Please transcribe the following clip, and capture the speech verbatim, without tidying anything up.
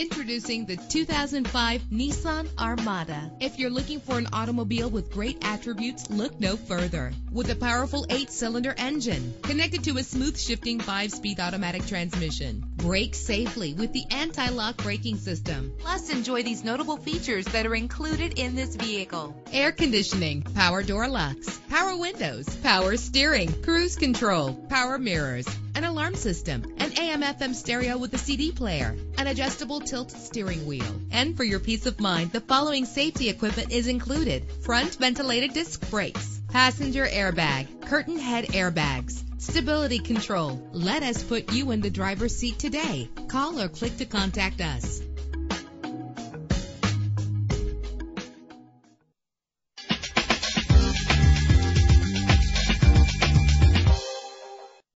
Introducing the two thousand five Nissan Armada. If you're looking for an automobile with great attributes, look no further. With a powerful eight-cylinder engine connected to a smooth shifting five-speed automatic transmission, brake safely with the anti-lock braking system. Plus, enjoy these notable features that are included in this vehicle: air conditioning, power door locks, power windows, power steering, cruise control, power mirrors, an alarm system, an A M F M stereo with a C D player, an adjustable tilt steering wheel. And for your peace of mind, the following safety equipment is included: front ventilated disc brakes, passenger airbag, curtain head airbags, stability control. Let us put you in the driver's seat today. Call or click to contact us.